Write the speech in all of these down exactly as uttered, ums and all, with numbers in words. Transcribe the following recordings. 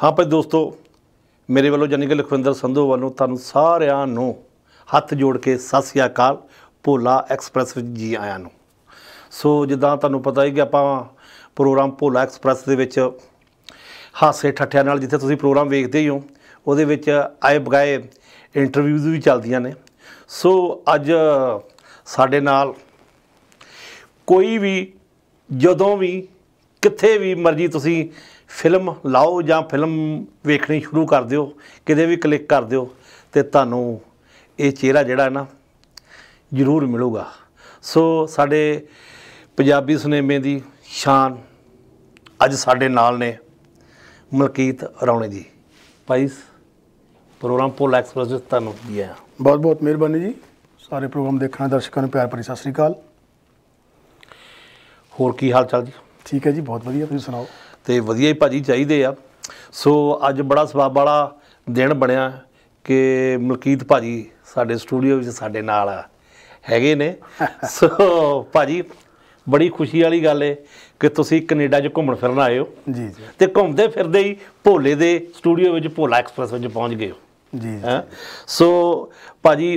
हाँ पर दोस्तों मेरे वालों यानी कि लखविंदर संधू वालों तुहानू सारियां नू हथ जोड़ के सत श्री अकाल। भोला एक्सप्रैस जी आयां नू। सो जिदा तुहानू पता है कि आपां प्रोग्राम भोला एक्सप्रैस दे विच हासे ठट्ठियां नाल जिथे तुसीं प्रोग्राम वेखदे ही हो उहदे विच आए बगाए इंटरव्यूज़ भी चलदियां ने। सो अज साडे नाल कोई भी जदों भी कित्थे भी मर्जी तुसीं फिल्म लाओ जां फिल्म वेखनी शुरू कर दिओ, किते भी क्लिक कर दिओ ते तुहानूं ये चेहरा जिहड़ा है ना जरूर मिलूगा। सो साडे पंजाबी सिनेमे दी शान अज साडे नाल ने मलकीत रौणी जी। भाई प्रोग्राम भोला एक्सप्रैस तुहानूं जी आया, बहुत बहुत मेहरबानी जी। सारे प्रोग्राम देखने दर्शकों ने प्यार भरी सत श्री अकाल। होर की हाल चाल जी? ठीक है जी, बहुत वधिया, तुसीं सुणाओ? तो वधिया ही भाजी चाहिए आ। सो अज बड़ा सबाब वाला दिन बनया कि मलकीत भाजी साडे स्टूडियो साडे नाल हैगे ने। सो भाजी बड़ी खुशी वाली गल है कि तुसीं कनेडा च घूमण फिरन आए हो जी जी, ते घूमदे फिरदे ही भोले दे स्टूडियो विच भोला एक्सप्रैस विच पहुँच गए हो जी। हाँ सो भाजी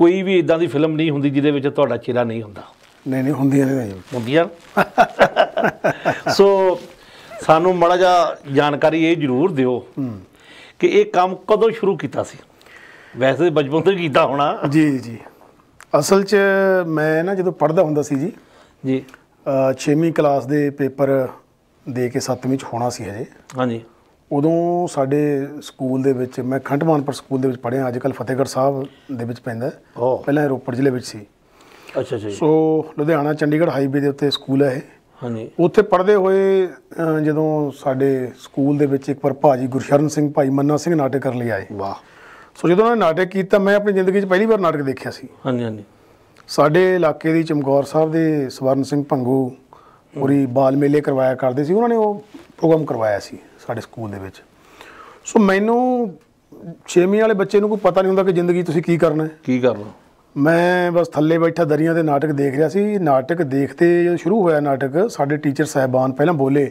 कोई भी इदां दी फिल्म नहीं हुंदी जिहदे विच तुहाडा चेहरा नहीं हुंदा। नहीं नहीं हुंदियां ने हुंदियां। सो सानू माड़ा जा जानकारी ये जरूर दिओ कि ये काम कदों शुरू कीता सी? वैसे बचपन तो कीता होना जी जी। असल च मैं ना जदों पढ़दा हुंदा सी जी जी, छेवीं क्लास दे पेपर दे के सत्तवीं च होना सी हजे। हाँ जी, उदों साडे स्कूल दे विच मैं खुंडमानपुर स्कूल दे विच पढ़िया, अजकल फतेहगढ़ साहब दे विच पैंदा, पहलां रोपड़ जिले विच सी। अच्छा जी। सो लुधियाना चंडीगढ़ हाईवे दे उत्ते स्कूल है। हाँ जी। उत्थे पढ़दे होए जदों साडे स्कूल दे विच इक बार भाजी गुरशरण सिंह भाई मन्ना सिंह नाटक करन लई आए। वाह। सो जदों उन्होंने नाटक किया, मैं अपनी जिंदगी पहली बार नाटक देखिया सी। हाँ जी हाँ जी। साडे इलाके दी चमकौर साहब दे सवर्ण सिंह भंगू पूरी बाल मेले करवाया करदे सी, उन्होंने वो प्रोग्राम करवाया सी साडे स्कूल दे विच। सो मैनू छेवीं वाले बच्चे नूं कोई पता नहीं हुंदा कि जिंदगी तुसीं की करना है की करना। मैं बस थल्ले बैठा दरिया के नाटक देख रहा सी। नाटक देखते जो शुरू होया नाटक, साढ़े टीचर साहबान पहले बोले,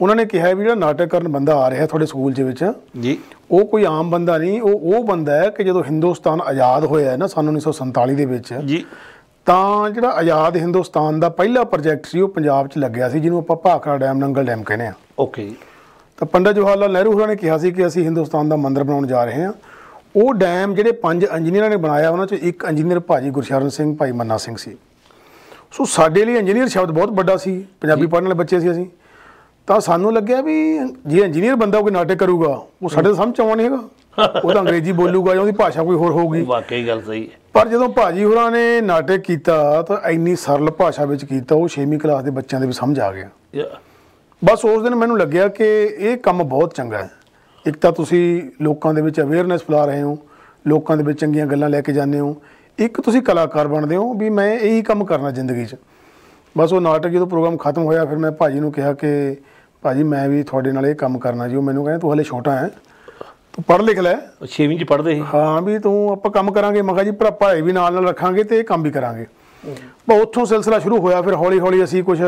उन्होंने कहा भी जो नाटक करन बंदा आ रहा है थोड़े स्कूल जी, वो कोई आम बंदा नहीं, वो वो बंदा है कि जो हिंदुस्तान आज़ाद होया है ना सन उन्नीस सौ संताली के जो आज़ाद हिंदुस्तान का पहला प्रोजैक्ट से पंजाब च लग्या सी, जिन्हों आप भाखड़ा डैम नंगल डैम कहने हैं। ओके। तो पंडित जवाहरलाल नेहरू उन्होंने कहा कि असीं हिंदुस्तान का मंदिर बनाने जा रहे हैं। वो डैम जिहड़े पंज इंजीनियर ने बनाया, उन्होंने एक इंजीनियर भाजी गुरशरण सिंह भाई मन्ना सिंह सी। सो साडे लिए इंजीनियर शब्द बहुत बड़ा सी, पंजाबी पढ़ने वाले बच्चे सी असीं, तो सानू लग्या भी जे इंजीनियर बंदा कोई नाटक करूगा वो साडे समझ आउणा नहीं हैगा, वो अंग्रेजी बोलूगा या उसकी भाषा कोई होर होगी। वाकई गल सही है। पर जदों भाजी होरां ने नाटक कीता तो इन्नी सरल भाषा विच कीता, वो छेवीं क्लास के बच्चों के भी समझ आ गया। बस उस दिन मैनूं लग्या कि ये काम बहुत चंगा है। एक तो तुसीं लोकां दे विच अवेयरनैस फैला रहे हो, लोकां दे विच चंगीआं गल्लां लैके जांदे हो, एक तुसीं कलाकार बनदे हो भी मैं यही काम करना जिंदगी च। बस वो नाटक जो प्रोग्राम खत्म होया फिर मैं भाजी नूं कहा कि भाजी मैं भी तुहाडे नाल ये काम करना जी। वो मैनूं कहंदा तू हले छोटा है, तू पढ़ लिख लै, छेवीं च पढ़दे ही। हाँ भी तू आपां काम करांगे। मैं कहा जी पर पढ़ाई भी नाल नाल रखांगे ते काम भी करांगे। उत्थों सिलसिला शुरू होया। फिर हौली हौली असीं कुछ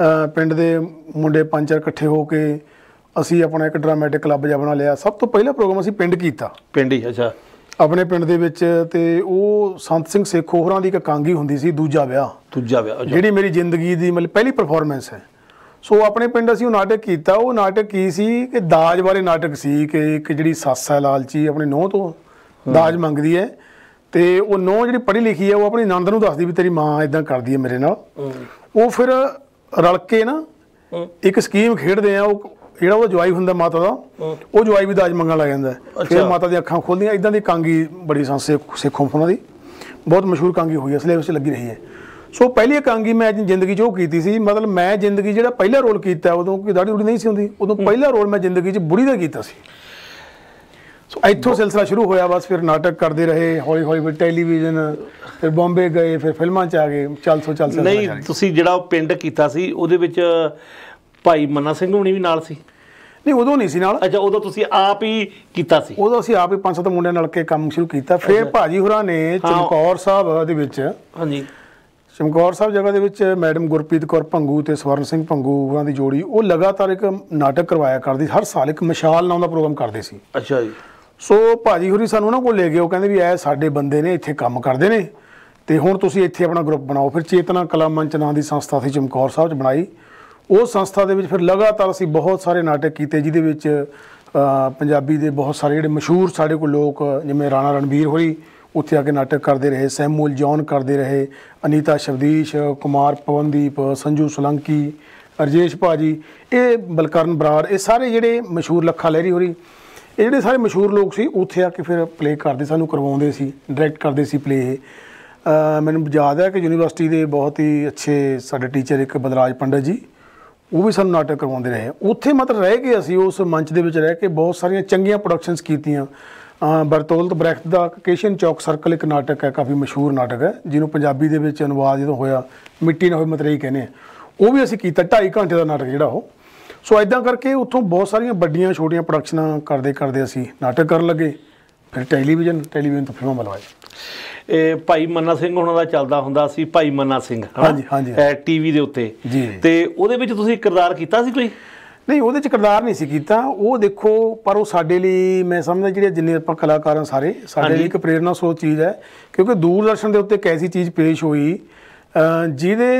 पिंड दे मुंडे पंज चार इकट्ठे हो के ਅਸੀਂ अपना एक ड्रामेटिक क्लब ज बना लिया। सब तो पहला प्रोग्राम ਅਸੀਂ ਪਿੰਡ ਕੀਤਾ। ਪਿੰਡ ਹੀ ਅੱਛਾ अपने पिंड ਦੇ ਵਿੱਚ। ਤੇ ਉਹ ਸੰਤ ਸਿੰਘ ਸੇਖੋਹਰਾਂ ਦੀ ਇੱਕ ਕਾਂਗੀ ਹੁੰਦੀ ਸੀ ਦੂਜਾ ਵਿਆਹ। ਦੂਜਾ ਵਿਆਹ ਜਿਹੜੀ ਮੇਰੀ ਜ਼ਿੰਦਗੀ ਦੀ ਮਤਲਬ ਪਹਿਲੀ ਪਰਫਾਰਮੈਂਸ ਹੈ। ਸੋ ਆਪਣੇ ਪਿੰਡ ਅਸੀਂ ਉਹ ਨਾਟਕ ਕੀਤਾ। ਉਹ ਨਾਟਕ ਕੀ ਸੀ ਕਿ ਦਾਜ ਵਾਲੇ ਨਾਟਕ ਸੀ ਕਿ ਇੱਕ ਜਿਹੜੀ ਸੱਸ ਹੈ ਲਾਲਚੀ ਆਪਣੇ ਨੂੰਹ ਤੋਂ ਦਾਜ ਮੰਗਦੀ ਹੈ ਤੇ ਉਹ ਨੂੰਹ ਜਿਹੜੀ ਪੜ੍ਹੀ ਲਿਖੀ ਹੈ ਉਹ ਆਪਣੀ ਨੰਦ ਨੂੰ ਦੱਸਦੀ ਵੀ ਤੇਰੀ ਮਾਂ ਇਦਾਂ ਕਰਦੀ ਹੈ ਮੇਰੇ ਨਾਲ। ਉਹ ਫਿਰ ਰਲ ਕੇ ਨਾ ਇੱਕ ਸਕੀਮ ਖੇਡਦੇ ਆ। ਉਹ ਜਿਹੜਾ ਉਹ ਜਵਾਈ ਹੁੰਦਾ ਮਾਤਾ ਦਾ, ਉਹ ਜਵਾਈ ਵੀ ਦਾਜ ਮੰਗਣ ਲੱਗ ਜਾਂਦਾ, ਫਿਰ ਮਾਤਾ ਦੀਆਂ ਅੱਖਾਂ ਖੁੱਲਦੀਆਂ। ਇੱਦਾਂ ਦੀ ਕਾਂਗੀ ਬੜੀ ਸੰਸੇ ਸਿੱਖੋਂ ਉਹਨਾਂ ਦੀ ਬਹੁਤ ਮਸ਼ਹੂਰ ਕਾਂਗੀ ਹੋਈ ਹੈ, ਸਿਲੇਬਸ 'ਚ ਲੱਗੀ ਰਹੀ ਹੈ। ਸੋ ਪਹਿਲੀ ਕਾਂਗੀ ਮੈਂ ਜ਼ਿੰਦਗੀ 'ਚ ਉਹ ਕੀਤੀ ਸੀ। ਮਤਲਬ ਮੈਂ ਜ਼ਿੰਦਗੀ ਜਿਹੜਾ ਪਹਿਲਾ ਰੋਲ ਕੀਤਾ, ਉਦੋਂ ਕੋਈ ਦਾੜੀ ਦੂੜੀ ਨਹੀਂ ਸੀ ਹੁੰਦੀ, ਉਦੋਂ ਪਹਿਲਾ ਰੋਲ ਮੈਂ ਜ਼ਿੰਦਗੀ 'ਚ ਬੁੜੀ ਦਾ ਕੀਤਾ ਸੀ। ਸੋ ਇੱਥੋਂ ਸਿਲਸਿਲਾ ਸ਼ੁਰੂ ਹੋਇਆ। ਬਸ ਫਿਰ ਨਾਟਕ ਕਰਦੇ ਰਹੇ ਹੌਲੀ ਹੌਲੀ, ਫਿਰ ਟੈਲੀਵਿਜ਼ਨ, ਫਿਰ ਬੰਬੇ ਗਏ, ਫਿਰ ਫਿਲਮਾਂ 'ਚ ਆ ਗਏ। ਚੱਲ ਸੋ ਚੱਲ। ਨਹੀਂ ਤੁਸੀਂ ਜਿਹੜਾ ਉਹ ਪਿੰਡ ਕੀਤਾ ਸੀ ਉਹਦੇ ਵਿੱਚ ਭਾਈ ਮੰਨਾ ਸਿੰਘ ਹੋਣੀ ਵੀ ਨਾਲ ਸੀ? नहीं उदों नहीं सी नाल। अच्छा उदों तुसीं आप ही कीता सी? उदों असीं आप ही पांच सत्त मुंडियां नाल के काम शुरू कीता। फिर भाजी होरां ने चमकौर साहब दे विच, हाँ जी, ਚਮਕੌਰ ਸਾਹਿਬ ਜਗ੍ਹਾ ਦੇ ਵਿੱਚ ਮੈਡਮ ਗੁਰਪ੍ਰੀਤ ਕੌਰ ਭੰਗੂ ਤੇ ਸਵਰਨ ਸਿੰਘ ਭੰਗੂ ਉਹਨਾਂ ਦੀ ਜੋੜੀ ਉਹ ਲਗਾਤਾਰ ਇੱਕ ਨਾਟਕ ਕਰਵਾਇਆ ਕਰਦੀ, ਹਰ ਸਾਲ ਇੱਕ ਮਸ਼ਾਲ ਨਾਮ ਦਾ ਪ੍ਰੋਗਰਾਮ ਕਰਦੇ ਸੀ। ਅੱਛਾ ਜੀ। ਸੋ ਭਾਜੀ ਹੋਰੀ ਸਾਨੂੰ ਉਹਨਾਂ ਕੋਲ ਲੈ ਗਏ, ਉਹ ਕਹਿੰਦੇ ਵੀ ਇਹ ਸਾਡੇ ਬੰਦੇ ਨੇ ਇੱਥੇ ਕੰਮ ਕਰਦੇ ਨੇ ਤੇ ਹੁਣ ਤੁਸੀਂ ਇੱਥੇ ਆਪਣਾ ਗਰੁੱਪ ਬਣਾਓ। ਫਿਰ ਚੇਤਨਾ ਕਲਾ ਮੰਚ ਨਾਂ ਦੀ ਸੰਸਥਾ ਸੀ ਚਮਕੌਰ ਸਾਹਿਬ 'ਚ ਬਣਾਈ। ਉਸ ਸੰਸਥਾ ਦੇ ਵਿੱਚ ਫਿਰ ਲਗਾਤਾਰ ਅਸੀਂ ਬਹੁਤ ਸਾਰੇ ਨਾਟਕ ਕੀਤੇ ਜਿਹਦੇ ਵਿੱਚ पंजाबी दे बहुत सारे जोड़े मशहूर साढ़े को लोग जिमें राणा रणबीर होरी उत्थे आके नाटक करते रहे, सैमुअल जॉन करते रहे, अनीता शब्दीश कुमार, पवनदीप, संजू सोलंकी, अरजेश भाजी, ये बलकरण बरार, ये सारे जोड़े मशहूर, लखा लहरी होरी, ये जोड़े सारे मशहूर लोग सी उत्थे आके फिर प्ले करते, सानू करवाउंदे सी, डायरैक्ट करते सी प्ले। मैनूं याद है कि यूनिवर्सिटी के बहुत ही अच्छे साडे टीचर एक बलराज पंडित जी, वो भी सानू नाटक करवाते रहे। उत्थे मतलब रह के असी उस मंच दे विच रह के बहुत सारिया चंगिया प्रोडक्शनस कीतियां। बरतोल्त ब्रैक्ट दा काकेशियन चौक सर्कल एक नाटक है, काफ़ी मशहूर नाटक है, जिन्हों पंजाबी दे विच अनुवाद जो होया मिट्टी ना होई मतरेई कहने, वो भी असी कीता ढाई घंटे का नाटक जिहड़ा हो। सो इदां करके उत्थों बहुत सारिया वड्डियां छोटियां प्रोडक्शनां करदे करदे असी नाटक करन लगे, फिर टैलीविजन टैलीविजन तो फिल्मां बनवाए। भाई मन्ना सिंह उन्हां दा चलदा हुंदा सी, भाई मन्ना सिंह टीवी दे उत्ते ते ओहदे विच तुसीं किरदार कीता सी कोई? नहीं, ओहदे च किरदार नहीं सी कीता, ओह देखो पर ओह साडे लई मैं समझदा जिहड़े जिन्ने आपां कलाकार हां सारे साडे लई इक प्रेरणा स्रोत चीज़ है, क्योंकि दूरदर्शन दे उत्ते इक ऐसी चीज़ पेश होई जिहदे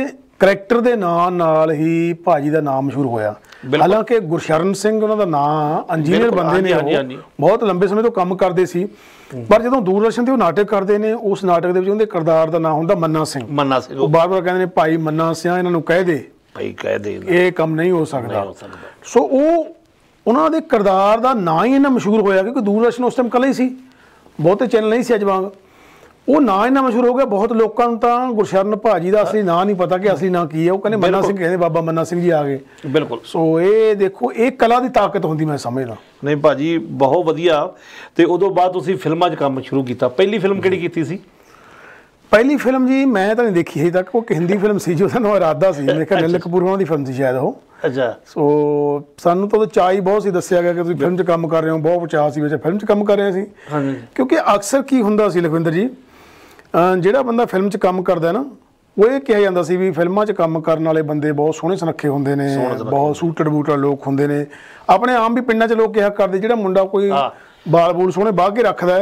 करैक्टर दे नाम नाल ही भाजी दा नाम मशहूर होया। हालांकि गुरशरण सिंह उन्हां दा नाम इंजीनियर बंदे ने, बहुत लंबे समय तो काम करदे सी, पर जदों दूरदर्शन ते नाटक करदे ने उस नाटक दे विच उहदे किरदार दा नाम हुंदा मन्ना सिंह। मन्ना सिंह बार बार कहंदे ने भाई मन्ना सिंह इन्हां नूं कह दे, भाई कह दे इह काम नहीं हो सकदा। सो उह उन्हां दे किरदार दा नाम ही इन्ना मशहूर होया क्योंकि दूरदर्शन उस टाइम कला ही सी, बहुते चैनल नहीं सी अज वांग, वो ना इन्ना मशहूर हो गया। बहुत लोगों तो गुरशरण भाजी का असली ना नहीं पता कि असली ना की है, वो कहने मन्ना सिंह, कहते बाबा मन्ना सिंह जी आ गए। बिल्कुल। सो ये देखो ये कला की ताकत होंदी, मैं समझदा। नहीं भाजी बहुत वधिया। तो उदों बाद तुसीं फिल्मां च काम शुरू किया, पहली फिल्म किहड़ी कीती सी? पहली फिल्म जी मैं तो नहीं देखी अजे तक, वो हिंदी फिल्म सी जी, उसदा नाम इरादा सी, मेरे ख्याल नील कपूर दी फिल्म सी शायद वो। अच्छा। सो सानू तो चाही बहुत सी, दस्सिया गया कि तुसीं फिल्म च काम कर रहे हो, बहुत चाह सी फिल्म च काम कर रहे सी। क्योंकि अक्सर की हुंदा सी लखविंदर जी, ਜਿਹੜਾ ਬੰਦਾ ਫਿਲਮ 'ਚ ਕੰਮ ਕਰਦਾ ਨਾ ਉਹ ਇਹ ਕਿਹਾ ਜਾਂਦਾ ਸੀ ਵੀ ਫਿਲਮਾਂ 'ਚ ਕੰਮ ਕਰਨ ਵਾਲੇ ਬੰਦੇ ਬਹੁਤ ਸੋਹਣੇ ਸੁਨੱਖੇ ਹੁੰਦੇ ਨੇ, ਬਹੁਤ ਸੂਟਡ ਬੂਟਡ ਲੋਕ ਹੁੰਦੇ ਨੇ। ਆਪਣੇ ਆਮ ਵੀ ਪਿੰਡਾਂ 'ਚ ਲੋਕ ਕਿਹਾ ਕਰਦੇ ਜਿਹੜਾ ਮੁੰਡਾ ਕੋਈ ਬਾਲ ਬੂਲ ਸੋਹਣੇ ਬਾਹ ਕੇ ਰੱਖਦਾ,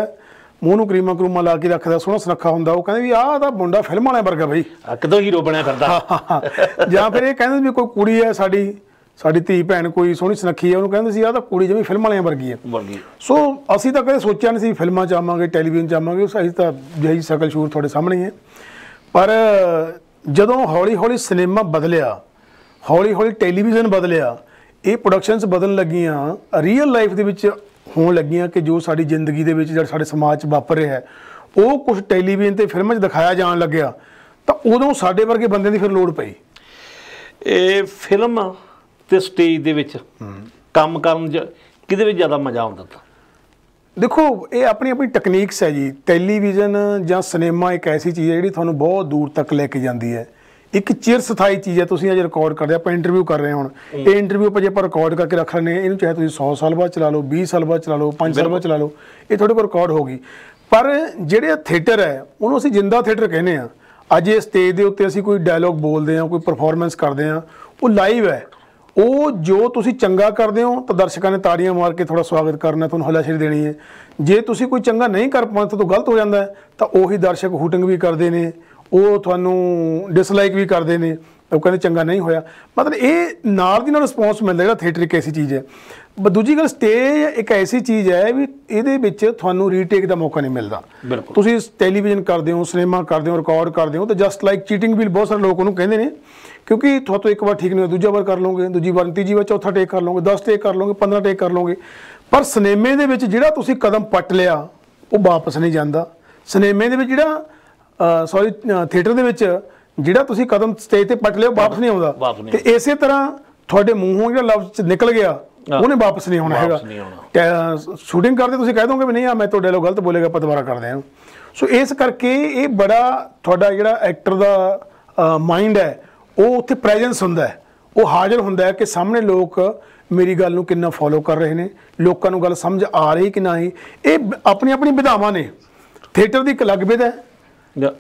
ਮੂੰਹ ਨੂੰ ਕਰੀਮਾਂ ਕਰੂਮਾਂ ਲਾ ਕੇ ਰੱਖਦਾ, ਸੋਹਣਾ ਸੁਨੱਖਾ ਹੁੰਦਾ, ਉਹ ਕਹਿੰਦੇ ਵੀ ਆਹ ਤਾਂ ਮੁੰਡਾ ਫਿਲਮ ਵਾਲਿਆਂ ਵਰਗਾ ਬਈ, ਕਦੋਂ ਹੀਰੋ ਬਣਿਆ ਕਰਦਾ। ਜਾਂ ਫਿਰ ਇਹ ਕਹਿੰਦੇ ਵੀ ਕੋਈ ਕੁੜੀ ਹੈ ਸਾਡੀ ਸਾਡੀ ਧੀ ਭੈਣ ਕੋਈ ਸੋਹਣੀ ਸੁਨੱਖੀ ਹੈ, ਉਹਨੂੰ ਕਹਿੰਦੇ ਸੀ ਆਹ ਤਾਂ ਕੁੜੀ ਜਿਵੇਂ ਫਿਲਮ ਵਾਲਿਆਂ ਵਰਗੀ ਹੈ। ਸੋ ਅਸੀਂ ਤਾਂ ਕਦੇ ਸੋਚਿਆ ਨਹੀਂ ਸੀ ਫਿਲਮਾਂ 'ਚ ਆਵਾਂਗੇ, ਟੈਲੀਵਿਜ਼ਨ 'ਚ ਆਵਾਂਗੇ, ਅਸੀਂ ਤਾਂ ਜਿਹੀ ਸ਼ਕਲ ਸ਼ੂਰ ਤੁਹਾਡੇ ਸਾਹਮਣੇ ਹੀ ਹੈ। ਪਰ ਜਦੋਂ ਹੌਲੀ ਹੌਲੀ ਸਿਨੇਮਾ ਬਦਲਿਆ, ਹੌਲੀ ਹੌਲੀ ਟੈਲੀਵਿਜ਼ਨ ਬਦਲਿਆ, ਇਹ ਪ੍ਰੋਡਕਸ਼ਨਸ ਬਦਲਣ ਲੱਗੀਆਂ, ਰੀਅਲ ਲਾਈਫ ਦੇ ਵਿੱਚ ਹੋਣ ਲੱਗੀਆਂ ਕਿ ਜੋ ਸਾਡੀ ਜ਼ਿੰਦਗੀ ਦੇ ਵਿੱਚ, ਜਿਹੜਾ ਸਾਡੇ ਸਮਾਜ 'ਚ ਵਾਪਰ ਰਿਹਾ ਹੈ, ਉਹ ਕੁਛ ਟੈਲੀਵਿਜ਼ਨ ਅਤੇ ਫਿਲਮਾਂ 'ਚ ਦਿਖਾਇਆ ਜਾਣ ਲੱਗਿਆ, ਤਾਂ ਉਦੋਂ ਸਾਡੇ ਵਰਗੇ ਬੰਦਿਆਂ ਦੀ ਫਿਰ ਲੋੜ ਪਈ। ਇਹ ਫਿਲਮ ਤੇ ਸਟੇਜ ਦੇ ਵਿੱਚ ਕੰਮ ਕਰਨ 'ਚ ਕਿਹਦੇ ਵਿੱਚ ਜ਼ਿਆਦਾ ਮਜ਼ਾ ਆਉਂਦਾ? ਦੇਖੋ ਇਹ ਆਪਣੀ ਆਪਣੀ ਟੈਕਨੀਕਸ ਹੈ ਜੀ। ਟੈਲੀਵਿਜ਼ਨ ਜਾਂ ਸਿਨੇਮਾ ਇੱਕ ਐਸੀ ਚੀਜ਼ ਹੈ ਜਿਹੜੀ ਤੁਹਾਨੂੰ ਬਹੁਤ ਦੂਰ ਤੱਕ ਲੈ ਕੇ ਜਾਂਦੀ ਹੈ, ਇੱਕ ਚਿਰ ਸਥਾਈ ਚੀਜ਼ ਹੈ। ਤੁਸੀਂ ਅੱਜ ਰਿਕਾਰਡ ਕਰਦੇ ਆਪਾਂ ਇੰਟਰਵਿਊ ਕਰ ਰਹੇ ਹੁਣ, ਇਹ ਇੰਟਰਵਿਊ ਆਪਾਂ ਜੇ ਆਪਾਂ ਰਿਕਾਰਡ ਕਰਕੇ ਰੱਖ ਲੈਂਦੇ ਹਾਂ, ਇਹਨੂੰ ਚਾਹੇ ਤੁਸੀਂ ਸੌ ਸਾਲ ਬਾਅਦ ਚਲਾ ਲਓ, ਵੀਹ ਸਾਲ ਬਾਅਦ ਚਲਾ ਲਓ, ਪੰਜ ਸਾਲ ਬਾਅਦ ਚਲਾ ਲਓ, ਇਹ ਤੁਹਾਡੇ ਕੋਲ ਰਿਕਾਰਡ ਹੋ ਗਈ। ਪਰ ਜਿਹੜੇ ਥੀਏਟਰ ਹੈ ਉਹਨੂੰ ਅਸੀਂ ਜ਼ਿੰਦਾ ਥੀਏਟਰ ਕਹਿੰਦੇ ਹਾਂ। ਅੱਜ ਇਹ ਸਟੇਜ ਦੇ ਉੱਤੇ ਅਸੀਂ ਕੋਈ ਡਾਇਲੋਗ ਬੋਲਦੇ ਹਾਂ, ਕੋਈ ਪਰਫੋਰਮੈਂਸ ਕਰਦੇ ਹਾਂ, ਉਹ ਲਾਈਵ ਹੈ। ਉਹ ਜੋ ਤੁਸੀਂ ਚੰਗਾ ਕਰਦੇ ਹੋ ਤਾਂ ਦਰਸ਼ਕਾਂ ਨੇ ਤਾੜੀਆਂ ਮਾਰ ਕੇ ਥੋੜ੍ਹਾ ਸਵਾਗਤ ਕਰਨਾ, ਤੁਹਾਨੂੰ ਹੱਲਾਸ਼ੇਰੀ ਦੇਣੀ ਹੈ। ਜੇ ਤੁਸੀਂ ਕੋਈ ਚੰਗਾ ਨਹੀਂ ਕਰ ਪਾਉਂਦੇ, ਤੋਂ ਗਲਤ ਹੋ ਜਾਂਦਾ ਤਾਂ ਉਹੀ ਦਰਸ਼ਕ ਹੂਟਿੰਗ ਵੀ ਕਰਦੇ ਨੇ, ਉਹ ਤੁਹਾਨੂੰ ਡਿਸਲਾਈਕ ਵੀ ਕਰਦੇ ਨੇ, ਉਹ ਕਹਿੰਦੇ ਚੰਗਾ ਨਹੀਂ ਹੋਇਆ। ਮਤਲਬ ਇਹ ਨਾਲ ਦੀ ਨਾਲ ਰਿਸਪੌਂਸ ਮਿਲਦਾ। ਜਿਹੜਾ ਥੀਏਟਰ ਇੱਕ ਐਸੀ ਚੀਜ਼ ਹੈ, ਬ ਦੂਜੀ ਗੱਲ ਸਟੇਜ ਇੱਕ ਐਸੀ ਚੀਜ਼ ਹੈ ਵੀ ਇਹਦੇ ਵਿੱਚ ਤੁਹਾਨੂੰ ਰੀਟੇਕ ਦਾ ਮੌਕਾ ਨਹੀਂ ਮਿਲਦਾ। ਤੁਸੀਂ ਟੈਲੀਵਿਜ਼ਨ ਕਰਦੇ ਹੋ, ਸਿਨੇਮਾ ਕਰਦੇ ਹੋ, ਰਿਕਾਰਡ ਕਰਦੇ ਹੋ, ਤਾਂ ਜਸਟ ਲਾਈਕ ਚੀਟਿੰਗ ਵੀ ਬਹੁਤ ਸਾਰੇ ਲੋਕ ਉਹਨੂੰ ਕਹਿੰਦੇ ਨੇ, क्योंकि थोड़ा एक बार ठीक नहीं हो, दूजा बार कर लोगे, दूजी बार तीजी बार चौथा टेक कर लोगे, दस टेक कर लोगे, पंद्रह टेक कर लोगे। पर सिनेमे दे विच जिहड़ा तुसीं कदम पट लिया वो वापस नहीं जाता। सिनेमे दे विच जिहड़ा सॉरी थिएटर दे विच जिहड़ा तुसीं कदम स्टेज ते पट लिया वापस नहीं आउंदा, ते इसे तरह तुहाडे मूंहों जिहड़ा लफ्ज निकल गया ਉਹਨੇ ਵਾਪਸ ਨਹੀਂ ਆਉਣਾ ਹੈਗਾ। ਸ਼ੂਟਿੰਗ ਕਰਦੇ ਤੁਸੀਂ ਕਹਿ ਦੋਗੇ ਵੀ ਨਹੀਂ ਆ ਮੈਂ ਤੁਹਾਡੇ ਨਾਲ ਗਲਤ ਬੋਲੇਗਾ, ਆਪਾਂ ਦੁਬਾਰਾ ਕਰਦੇ ਹਾਂ। ਸੋ ਇਸ ਕਰਕੇ ਇਹ ਬੜਾ ਤੁਹਾਡਾ ਜਿਹੜਾ ਐਕਟਰ ਦਾ ਮਾਈਂਡ ਹੈ ਉਹ ਉੱਥੇ ਪ੍ਰੈਜੈਂਸ ਹੁੰਦਾ ਹੈ, ਉਹ ਹਾਜ਼ਰ ਹੁੰਦਾ ਹੈ ਕਿ ਸਾਹਮਣੇ ਲੋਕ ਮੇਰੀ ਗੱਲ ਨੂੰ ਕਿੰਨਾ ਫੋਲੋ ਕਰ ਰਹੇ ਨੇ, ਲੋਕਾਂ ਨੂੰ ਗੱਲ ਸਮਝ ਆ ਰਹੀ ਕਿ ਨਹੀਂ। ਇਹ ਆਪਣੀ ਆਪਣੀ ਵਿਧਾਵਾਂ ਨੇ, ਥੀਏਟਰ ਦੀ ਇੱਕ ਅਲੱਗ ਵਿਧਾ ਹੈ,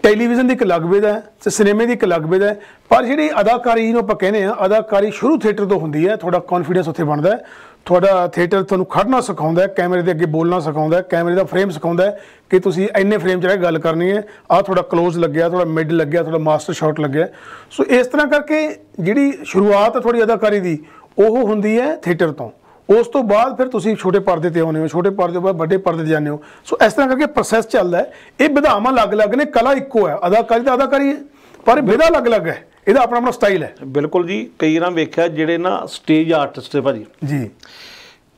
ਟੈਲੀਵਿਜ਼ਨ ਦੀ ਇੱਕ ਅਲੱਗ ਵਿਧਾ ਹੈ ਤੇ ਸਿਨੇਮੇ ਦੀ ਇੱਕ ਅਲੱਗ ਵਿਧਾ ਹੈ। ਪਰ ਜਿਹੜੀ ਅਦਾਕਾਰੀ ਜਿਹਨੂੰ ਆਪਾਂ ਕਹਿੰਦੇ ਆ, ਅਦਾਕਾਰੀ ਸ਼ੁਰੂ ਥੀਏਟਰ ਤੋਂ ਹੁੰਦੀ ਹੈ। ਤੁਹਾਡਾ ਕੌਨਫੀਡੈਂਸ ਉੱਥੇ ਬਣਦਾ ਹੈ, ਤੁਹਾਡਾ ਥੀਏਟਰ ਤੁਹਾਨੂੰ ਖੜਨਾ ਸਿਖਾਉਂਦਾ ਹੈ, ਕੈਮਰੇ ਦੇ ਅੱਗੇ ਬੋਲਣਾ ਸਿਖਾਉਂਦਾ ਹੈ, ਕੈਮਰੇ ਦਾ ਫਰੇਮ ਸਿਖਾਉਂਦਾ ਹੈ ਕਿ ਤੁਸੀਂ ਇੰਨੇ ਫਰੇਮ 'ਚ ਰਹਿ ਗੱਲ ਕਰਨੀ ਹੈ, ਆਹ ਤੁਹਾਡਾ ਕਲੋਜ਼ ਲੱਗਿਆ, ਤੁਹਾਡਾ ਮਿਡ ਲੱਗਿਆ, ਤੁਹਾਡਾ ਮਾਸਟਰ ਸ਼ਾਟ ਲੱਗਿਆ। ਸੋ ਇਸ ਤਰ੍ਹਾਂ ਕਰਕੇ ਜਿਹੜੀ ਸ਼ੁਰੂਆਤ ਹੈ ਤੁਹਾਡੀ ਅਦਾਕਾਰੀ ਦੀ ਉਹ ਹੁੰਦੀ ਹੈ ਥੀਏਟਰ ਤੋਂ। उस तो बाद फिर तुम छोटे पर्दे पर आने हो, छोटे पर्दे तो बाद बड़े पर्दे पर जाने हो। सो इस तरह करके प्रोसैस चलता है। ये विधावां अलग अलग ने, कला इक्को है, अदाकारी तो अदाकारी है, पर विधा अलग अलग है, इसका अपना अपना स्टाइल है। बिल्कुल जी, कई बार वेख्या जिहड़े ना स्टेज आर्टिस्ट है भाजी जी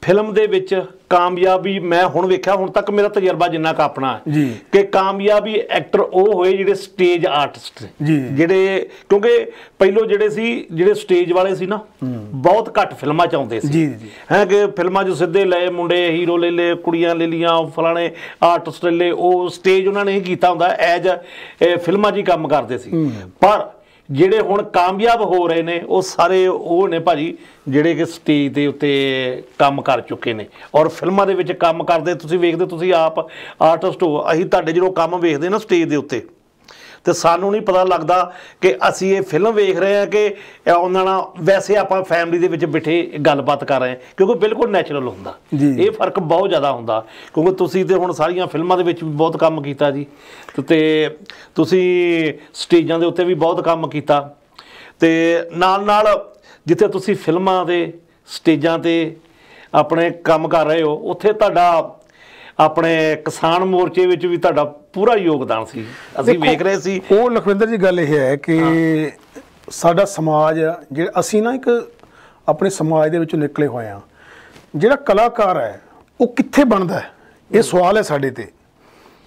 फिल्म दे विच कामयाबी मैं हुण वेख्या, हुण तक मेरा तजर्बा जिन्ना का अपना है कि कामयाबी एक्टर वह होए जिहड़े स्टेज आर्टिस्ट जिहड़े, क्योंकि पहलों जिहड़े सी जिहड़े स्टेज वाले सी ना बहुत घट फिल्मां च आउंदे सी है कि फिल्मां जो सीधे ले मुंडे हीरो ले ले कुड़ियां ले लियां फलाने आर्टिस्ट ले ले, वो स्टेज उन्होंने ही कीता हुंदा एज फिल्मां च काम करदे सी। पर ਜਿਹੜੇ ਹੁਣ ਕਾਮਯਾਬ ਹੋ ਰਹੇ ਨੇ ਉਹ ਸਾਰੇ ਉਹ ਨੇ ਭਾਜੀ ਜਿਹੜੇ ਕਿ ਸਟੇਜ ਦੇ ਉੱਤੇ ਕੰਮ ਕਰ ਚੁੱਕੇ ਨੇ ਔਰ ਫਿਲਮਾਂ ਦੇ ਵਿੱਚ ਕੰਮ ਕਰਦੇ। ਤੁਸੀਂ ਵੇਖਦੇ, ਤੁਸੀਂ ਆਪ ਆਰਟਿਸਟ ਹੋ, ਅਸੀਂ ਤੁਹਾਡੇ ਜਦੋਂ ਕੰਮ ਵੇਖਦੇ ਨਾ ਸਟੇਜ ਦੇ ਉੱਤੇ तो सानू नहीं पता लगता कि असी ये फिल्म वेख रहे हैं कि उन्होंने वैसे आप फैमिली के बैठे गलबात कर रहे हैं, क्योंकि बिल्कुल नैचुरल होंदा। ये फर्क बहुत ज़्यादा होंदा क्योंकि तुसी ते हुण सारियां फिल्मां दे विच भी बहुत काम कीता जी, ते तुसी स्टेजां दे उत्ते भी बहुत काम कीता, ते नाल नाल जिथे तुसी फिल्मां दे स्टेजां ते अपने काम कर रहे हो उत्थे तुहाडा अपने किसान मोर्चे विच भी तुहाडा पूरा योगदान सी, असीं वेख रहे सी। ओह लखविंदर जी गल यह है कि साडा समाज जो असीं ना एक अपने समाज दे विचों निकले होए हां, जिहड़ा कलाकार है वह कित्थे बनदा है, ये सवाल है साडे ते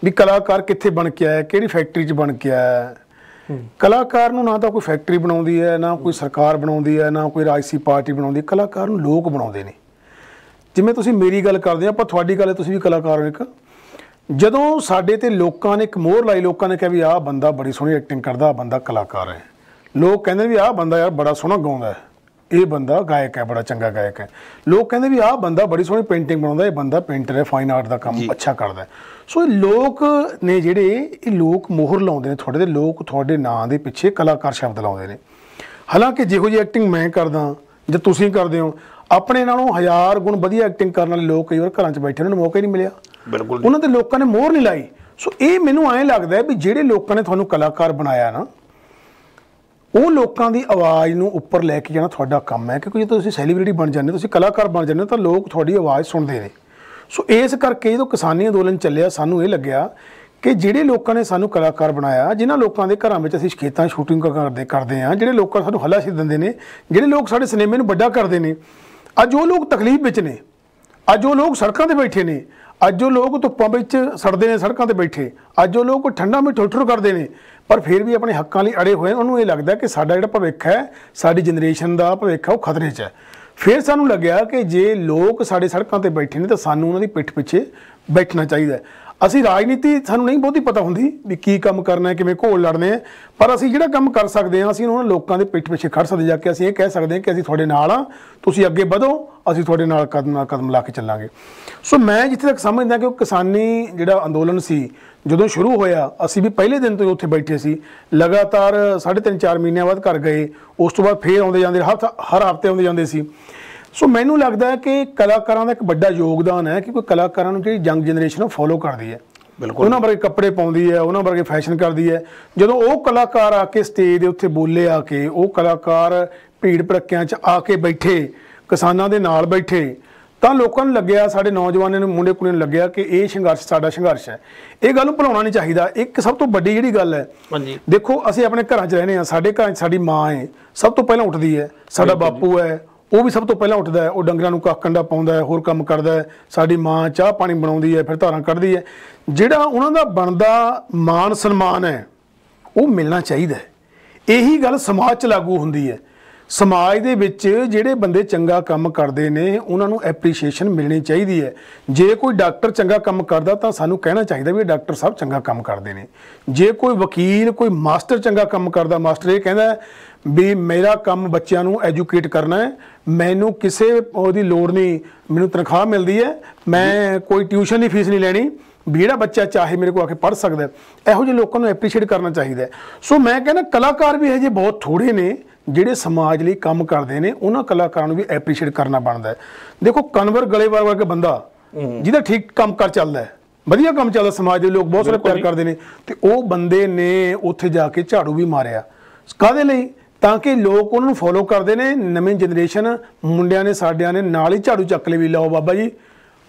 भी कलाकार कित्थे बन के आया, किहड़ी फैक्टरी च बन के आया। कलाकार नूं ना तां कोई फैक्टरी बनाउंदी है, ना कोई सरकार बनाउंदी है, ना कोई राजसी पार्टी बनाउंदी, कलाकार नूं लोक बनाउंदे ने। जिवें तुसीं मेरी गल करदे आं, पर तुहाडी गल है, तुसीं भी कलाकार हो। एक ਜਦੋਂ ਸਾਡੇ ਤੇ ਲੋਕਾਂ ਨੇ ਇੱਕ ਮੋਹਰ ਲਾਈ, ਲੋਕਾਂ ਨੇ ਕਿਹਾ ਵੀ ਆਹ ਬੰਦਾ ਬੜੀ ਸੋਹਣੀ ਐਕਟਿੰਗ ਕਰਦਾ, ਆਹ ਬੰਦਾ ਕਲਾਕਾਰ ਹੈ, ਲੋਕ ਕਹਿੰਦੇ ਵੀ ਆਹ ਬੰਦਾ ਯਾਰ ਬੜਾ ਸੋਹਣਾ ਗਾਉਂਦਾ ਹੈ, ਇਹ ਬੰਦਾ ਗਾਇਕ ਹੈ, ਬੜਾ ਚੰਗਾ ਗਾਇਕ ਹੈ। ਲੋਕ ਕਹਿੰਦੇ ਵੀ ਆਹ ਬੰਦਾ ਬੜੀ ਸੋਹਣੀ ਪੇਂਟਿੰਗ ਬਣਾਉਂਦਾ, ਇਹ ਬੰਦਾ ਪੇਂਟਰ ਹੈ, ਫਾਈਨ ਆਰਟ ਦਾ ਕੰਮ ਅੱਛਾ ਕਰਦਾ। ਸੋ ਇਹ ਲੋਕ ਨੇ ਜਿਹੜੇ, ਇਹ ਲੋਕ ਮੋਹਰ ਲਾਉਂਦੇ ਨੇ ਤੁਹਾਡੇ ਦੇ, ਲੋਕ ਤੁਹਾਡੇ ਨਾਂ ਦੇ ਪਿੱਛੇ ਕਲਾਕਾਰ ਸ਼ਬਦ ਲਾਉਂਦੇ ਨੇ। ਹਾਲਾਂਕਿ ਜਿਹੋ ਜਿਹੀ ਐਕਟਿੰਗ ਮੈਂ ਕਰਦਾ ਜਾਂ ਤੁਸੀਂ ਕਰਦੇ ਹੋ, ਆਪਣੇ ਨਾਲੋਂ ਹਜ਼ਾਰ ਗੁਣ ਵਧੀਆ ਐਕਟਿੰਗ ਕਰਨ ਵਾਲੇ ਲੋਕ ਕਈ ਵਾਰ ਘਰਾਂ 'ਚ ਬੈਠੇ ਉਹਨਾਂ ਨੂੰ ਮੌਕਾ ਹੀ ਨਹੀਂ ਮਿਲਿਆ, ਬਿਲਕੁਲ ਉਹਨਾਂ ਦੇ ਲੋਕਾਂ ਨੇ ਮੋਹਰ ਨਹੀਂ ਲਾਈ। ਸੋ ਇਹ ਮੈਨੂੰ ਐਂ ਲੱਗਦਾ ਵੀ ਜਿਹੜੇ ਲੋਕਾਂ ਨੇ ਤੁਹਾਨੂੰ ਕਲਾਕਾਰ ਬਣਾਇਆ ਨਾ, ਉਹ ਲੋਕਾਂ ਦੀ ਆਵਾਜ਼ ਨੂੰ ਉੱਪਰ ਲੈ ਕੇ ਜਾਣਾ ਤੁਹਾਡਾ ਕੰਮ ਹੈ, ਕਿਉਂਕਿ ਜੇ ਤੁਸੀਂ ਸੈਲੀਬ੍ਰਿਟੀ ਬਣ ਜਾਂਦੇ, ਤੁਸੀਂ ਕਲਾਕਾਰ ਬਣ ਜਾਂਦੇ ਤਾਂ ਲੋਕ ਤੁਹਾਡੀ ਆਵਾਜ਼ ਸੁਣਦੇ ਨੇ। ਸੋ ਇਸ ਕਰਕੇ ਜਦੋਂ ਕਿਸਾਨੀ ਅੰਦੋਲਨ ਚੱਲਿਆ, ਸਾਨੂੰ ਇਹ ਲੱਗਿਆ ਕਿ ਜਿਹੜੇ ਲੋਕਾਂ ਨੇ ਸਾਨੂੰ ਕਲਾਕਾਰ ਬਣਾਇਆ, ਜਿਨ੍ਹਾਂ ਲੋਕਾਂ ਦੇ ਘਰਾਂ ਵਿੱਚ ਅਸੀਂ ਖੇਤਾਂ ਸ਼ੂਟਿੰਗ ਕਰਦੇ ਕਰਦੇ ਹਾਂ, ਜਿਹੜੇ ਲੋਕਾਂ ਸਾਨੂੰ ਹੱਲਾਸ਼ੀ ਦਿੰਦੇ ਨੇ, ਜਿਹੜੇ ਲੋਕ ਸਾਡੇ ਸਿਨੇਮੇ ਨੂੰ ਵੱਡਾ ਕਰਦੇ ਨੇ, ਅੱਜ ਉਹ ਲੋਕ ਤਕਲੀਫ ਵਿੱਚ ਨੇ, ਅੱਜ ਉਹ ਲੋਕ ਸੜਕਾਂ 'ਤੇ ਬੈਠੇ ਨੇ, ਅੱਜ ਉਹ ਲੋਕ ਧੁੱਪਾਂ ਵਿੱਚ ਸੜਦੇ ਨੇ ਸੜਕਾਂ 'ਤੇ ਬੈਠੇ, ਅੱਜ ਉਹ ਲੋਕ ਠੰਡਾ ਵਿੱਚ ਠੁੱਠਰ ਕਰਦੇ ਨੇ, ਪਰ ਫਿਰ ਵੀ ਆਪਣੇ ਹੱਕਾਂ ਲਈ ਅੜੇ ਹੋਏ। ਉਹਨੂੰ ਇਹ ਲੱਗਦਾ ਕਿ ਸਾਡਾ ਜਿਹੜਾ ਭਵਿੱਖ ਹੈ, ਸਾਡੀ ਜਨਰੇਸ਼ਨ ਦਾ ਭਵਿੱਖ ਹੈ, ਉਹ ਖਤਰੇ 'ਚ ਹੈ। ਫਿਰ ਸਾਨੂੰ ਲੱਗਿਆ ਕਿ ਜੇ ਲੋਕ ਸਾਡੇ ਸੜਕਾਂ 'ਤੇ ਬੈਠੇ ਨੇ ਤਾਂ ਸਾਨੂੰ ਉਹਨਾਂ ਦੀ ਪਿੱਠ ਪਿੱਛੇ ਬੈਠਣਾ ਚਾਹੀਦਾ। ਅਸੀਂ ਰਾਜਨੀਤੀ ਸਾਨੂੰ ਨਹੀਂ ਬਹੁਤੀ ਪਤਾ ਹੁੰਦੀ ਵੀ ਕੀ ਕੰਮ ਕਰਨਾ, ਕਿਵੇਂ ਘੋਲ ਲੜਨੇ ਹੈ, ਪਰ ਅਸੀਂ ਜਿਹੜਾ ਕੰਮ ਕਰ ਸਕਦੇ ਹਾਂ, ਅਸੀਂ ਉਹਨਾਂ ਲੋਕਾਂ ਦੇ ਪਿੱਠ ਪਿੱਛੇ ਖੜ੍ਹ ਸਕਦੇ, ਜਾ ਕੇ ਅਸੀਂ ਇਹ ਕਹਿ ਸਕਦੇ ਹਾਂ ਕਿ ਅਸੀਂ ਤੁਹਾਡੇ ਨਾਲ ਹਾਂ, ਤੁਸੀਂ ਅੱਗੇ ਵਧੋ, ਅਸੀਂ ਤੁਹਾਡੇ ਨਾਲ ਕਦਮ ਨਾਲ ਕਦਮ ਲਾ ਕੇ ਚੱਲਾਂਗੇ। ਸੋ ਮੈਂ ਜਿੱਥੇ ਤੱਕ ਸਮਝਦਾ ਕਿ ਉਹ ਕਿਸਾਨੀ ਜਿਹੜਾ ਅੰਦੋਲਨ ਸੀ ਜਦੋਂ ਸ਼ੁਰੂ ਹੋਇਆ, ਅਸੀਂ ਵੀ ਪਹਿਲੇ ਦਿਨ ਤੋਂ ਉੱਥੇ ਬੈਠੇ ਸੀ, ਲਗਾਤਾਰ ਸਾਢੇ ਤਿੰਨ ਚਾਰ ਮਹੀਨਿਆਂ ਬਾਅਦ ਘਰ ਗਏ, ਉਸ ਤੋਂ ਬਾਅਦ ਫਿਰ ਆਉਂਦੇ ਜਾਂਦੇ, ਹਰ ਹਰ ਹਫ਼ਤੇ ਆਉਂਦੇ ਜਾਂਦੇ ਸੀ। ਸੋ ਮੈਨੂੰ ਲੱਗਦਾ ਹੈ ਕਿ ਕਲਾਕਾਰਾਂ ਦਾ ਇੱਕ ਵੱਡਾ ਯੋਗਦਾਨ ਹੈ, ਕਿਉਂਕਿ ਕਲਾਕਾਰਾਂ ਨੂੰ ਜਿਹੜੀ ਯੰਗ ਜਨਰੇਸ਼ਨ ਉਹ ਫੋਲੋ ਕਰਦੀ ਹੈ, ਬਿਲਕੁਲ ਉਹਨਾਂ ਵਰਗੇ ਕੱਪੜੇ ਪਾਉਂਦੀ ਹੈ, ਉਹਨਾਂ ਵਰਗੇ ਫੈਸ਼ਨ ਕਰਦੀ ਹੈ। ਜਦੋਂ ਉਹ ਕਲਾਕਾਰ ਆ ਕੇ ਸਟੇਜ ਦੇ ਉੱਤੇ ਬੋਲੇ, ਆ ਕੇ ਉਹ ਕਲਾਕਾਰ ਭੀੜ ਭੜੱਕਿਆਂ 'ਚ ਆ ਕੇ ਬੈਠੇ, ਕਿਸਾਨਾਂ ਦੇ ਨਾਲ ਬੈਠੇ, ਤਾਂ ਲੋਕਾਂ ਨੂੰ ਲੱਗਿਆ, ਸਾਡੇ ਨੌਜਵਾਨਾਂ ਨੂੰ, ਮੁੰਡੇ ਕੁੜੀਆਂ ਨੂੰ ਲੱਗਿਆ ਕਿ ਇਹ ਸੰਘਰਸ਼ ਸਾਡਾ ਸੰਘਰਸ਼ ਹੈ, ਇਹ ਗੱਲ ਨੂੰ ਭੁਲਾਉਣਾ ਨਹੀਂ ਚਾਹੀਦਾ। ਇੱਕ ਸਭ ਤੋਂ ਵੱਡੀ ਜਿਹੜੀ ਗੱਲ ਹੈ, ਦੇਖੋ ਅਸੀਂ ਆਪਣੇ ਘਰਾਂ 'ਚ ਰਹਿੰਦੇ ਹਾਂ, ਸਾਡੇ ਘਰਾਂ 'ਚ ਸਾਡੀ ਮਾਂ ਹੈ ਸਭ ਤੋਂ ਪਹਿਲਾਂ ਉੱਠਦੀ ਹੈ, ਸਾਡਾ ਬਾਪੂ ਹੈ ਉਹ ਵੀ ਸਭ ਤੋਂ ਪਹਿਲਾਂ ਉੱਠਦਾ ਹੈ, ਉਹ ਡੰਗਰਾਂ ਨੂੰ ਕੱਖ ਕੰਡਾ ਪਾਉਂਦਾ ਹੈ, ਹੋਰ ਕੰਮ ਕਰਦਾ ਹੈ, ਸਾਡੀ ਮਾਂ ਚਾਹ ਪਾਣੀ ਬਣਾਉਂਦੀ ਹੈ, ਫਿਰ ਧਾਰਾਂ ਕੱਢਦੀ ਹੈ। ਜਿਹੜਾ ਉਹਨਾਂ ਦਾ ਬਣਦਾ ਮਾਣ ਸਨਮਾਨ ਹੈ ਉਹ ਮਿਲਣਾ ਚਾਹੀਦਾ ਹੈ। ਇਹੀ ਗੱਲ ਸਮਾਜ 'ਚ ਲਾਗੂ ਹੁੰਦੀ ਹੈ। समाज दे विच जिहड़े बंदे चंगा काम करते हैं उन्होंने एप्रीसीएशन मिलनी चाहिए है। जे कोई डॉक्टर चंगा काम करता तो सानू कहना चाहिए भी डॉक्टर साहब चंगा काम करते हैं। जे कोई वकील कोई मास्टर चंगा काम करता, मास्टर ये कहता है भी मेरा काम बच्चों नू एजुकेट करना है, मैनू किसी ओहदी लोड़ नहीं, मैनू तनख्वाह मिलती है, मैं कोई ट्यूशन की फीस नहीं लैनी, भी जिहड़ा बच्चा चाहे मेरे को आके पढ़ सकता है। इहो जिहे लोकां नू एप्रीशिएट करना चाहिए। सो मैं कहना कलाकार भी हजे बहुत थोड़े ने जिहड़े समाज लई काम करते हैं, उन्हां कलाकारां नू भी एप्रीशिएट करना बनता है। देखो कनवर गलेवाल वर्गा बंदा जिहदा ठीक काम कर चलदा है, वधिया काम चलदा, समाज दे लोक बहुत सारे प्यार करते हैं, ते ओह बंदे ने उत्थे जाके झाड़ू भी मारिया काहदे लई, ताकि लोग उन्होंने फॉलो करते हैं। नवीं जनरेशन मुंडिया ने साडिया ने नाल ही झाड़ू चक ले भी लाओ बाबा जी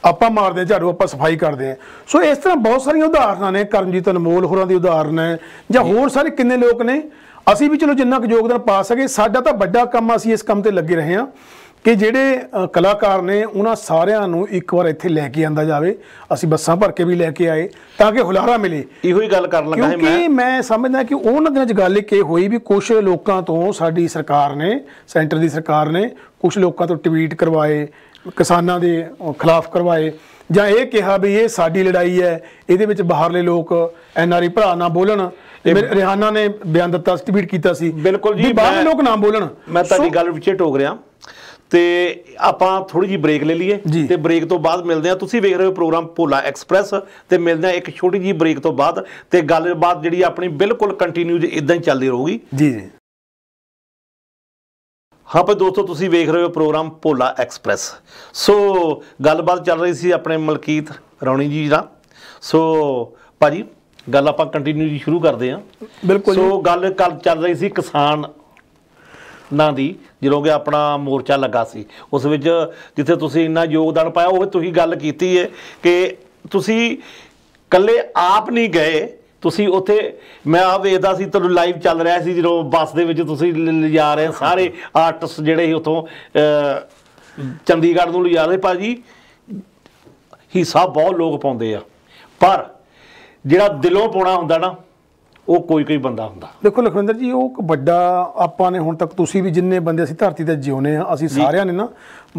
ਆਪਾਂ ਮਾਰਦੇ ਹਾਂ ਝਾੜੂ, ਆਪਾਂ ਸਫਾਈ ਕਰਦੇ ਹਾਂ। ਸੋ ਇਸ ਤਰ੍ਹਾਂ ਬਹੁਤ ਸਾਰੀਆਂ ਉਦਾਹਰਨਾਂ ਨੇ, ਕਰਮਜੀਤ ਅਨਮੋਲ ਹੋਰਾਂ ਦੀ ਉਦਾਹਰਨ ਹੈ ਜਾਂ ਹੋਰ ਸਾਰੇ ਕਿੰਨੇ ਲੋਕ ਨੇ। ਅਸੀਂ ਵੀ ਚਲੋ ਜਿੰਨਾ ਕੁ ਯੋਗਦਾਨ ਪਾ ਸਕੇ, ਸਾਡਾ ਤਾਂ ਵੱਡਾ ਕੰਮ, ਅਸੀਂ ਇਸ ਕੰਮ ਤੇ ਲੱਗੇ ਰਹੇ ਹਾਂ ਕਿ ਜਿਹੜੇ ਕਲਾਕਾਰ ਨੇ ਉਹਨਾਂ ਸਾਰਿਆਂ ਨੂੰ ਇੱਕ ਵਾਰ ਇੱਥੇ ਲੈ ਕੇ ਆਂਦਾ ਜਾਵੇ। ਅਸੀਂ ਬੱਸਾਂ ਭਰ ਕੇ ਵੀ ਲੈ ਕੇ ਆਏ ਤਾਂ ਕਿ ਹੁਲਾਰਾ ਮਿਲੇ। ਇਹੋ ਹੀ ਗੱਲ ਕਰਨ ਲੱਗਾ ਹਾਂ ਮੈਂ, ਕਿਉਂਕਿ ਮੈਂ ਸਮਝਦਾ ਕਿ ਉਹਨਾਂ ਦਿਨਾਂ 'ਚ ਗੱਲ ਇਹ ਹੋਈ ਵੀ ਕੁਝ ਲੋਕਾਂ ਤੋਂ ਸਾਡੀ ਸਰਕਾਰ ਨੇ, ਸੈਂਟਰ ਦੀ ਸਰਕਾਰ ਨੇ ਕੁਝ ਲੋਕਾਂ ਤੋਂ ਟਵੀਟ ਕਰਵਾਏ, किसानों के खिलाफ करवाए, जां ये कहा भी ये साडी लड़ाई है, इहदे विच बाहरले लोग एन आर आई भरा ना बोलन। रिहाना ने बयान दिता, ट्वीट किया सी बिल्कुल जी बाहरले लोग ना बोलन। मैं तुहाडी गल विच टोक रहा ते आपां थोड़ी जी ब्रेक ले लीए ते ब्रेक तो बाद मिलदे आं। तुसीं वेख रहे हो प्रोग्राम भोला एक्सप्रैस ते मिलदे आं एक छोटी जी ब्रेक तो बाद ते गल्लबात जिहड़ी अपनी बिल्कुल कंटीन्यू इदां ही चलदी रहूगी जी। हाँ भाई दोस्तों, तुसी वेख रहे हो प्रोग्राम भोला एक्सप्रैस। सो गलबात चल रही सी अपने मलकीत राउणी जी का। सो भाजी गल आपां कंटिन्यू जी शुरू करते हैं बिल्कुल। सो गल कल चल रही सी किसान ना दी, जो कि अपना मोर्चा लगा सी, उस विच जिथे तुसी इन्ना योगदान पाया, वो तुसी गल कीती है कि तुसी कल्ले आप नहीं गए, ਤੁਸੀਂ ਉੱਥੇ मैं आ वेखदा सी, तुहानूं लाइव चल रहा सी जो बस दे विच तुसीं लिजा रहे सारे आर्टिस्ट जिहड़े उत्थों चंडीगढ़ नूं लिजा रहे। भाजी हिस्सा बहुत लोग पाउंदे आ, पर जिहड़ा दिलों पाउणा हुंदा ना वो कोई कोई बंदा हुंदा। देखो लखविंदर जी, वो एक बड़ा आपां ने हुण तक तुसीं भी जिन्ने बंदे असीं धरती ते जिउणे आ, असीं सारिआं ने ना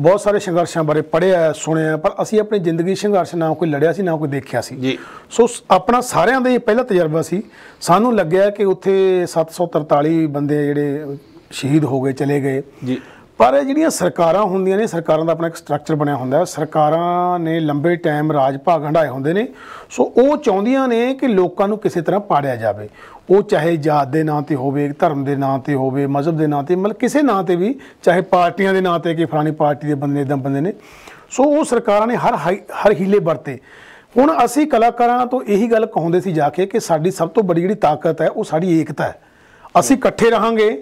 बहुत सारे संघर्षों बारे पढ़िया सुनिया, पर असी अपनी जिंदगी संघर्ष ना कोई लड़िया सी ना कोई देखिया सी। सो अपना सारियां दा पहला तजर्बा सी। सानू लग्या कि उत्थे सत्त सौ तरताली बंदे जिहड़े शहीद हो गए चले गए जी, पर जिहड़ियां सरकारां हुंदियां ने, सरकारां दा अपना एक स्ट्रक्चर बनिया हुंदा है, सरकारां ने लंबे टाइम राज भाग हंडाए हुंदे ने। सो वो चाहुंदियां ने कि लोकां नूं किसी तरह पाड़िया जावे, वो चाहे जात के नाँ पर हो, धर्म के नाँ पर हो, मजहब के नाँ पर, मतलब किसी नाँ पर भी, चाहे पार्टियां के नाँ पर कि फलानी पार्टी के बंदे इदा बंदे ने। सो वो सरकारां ने हर हाई हर हीले वरते। हुण असीं कलाकारां तो यही गल कहंदे सी जाके कि साडी सब तो बड़ी जिहड़ी ताकत है वो साडी एकता है। असीं इकट्ठे रहांगे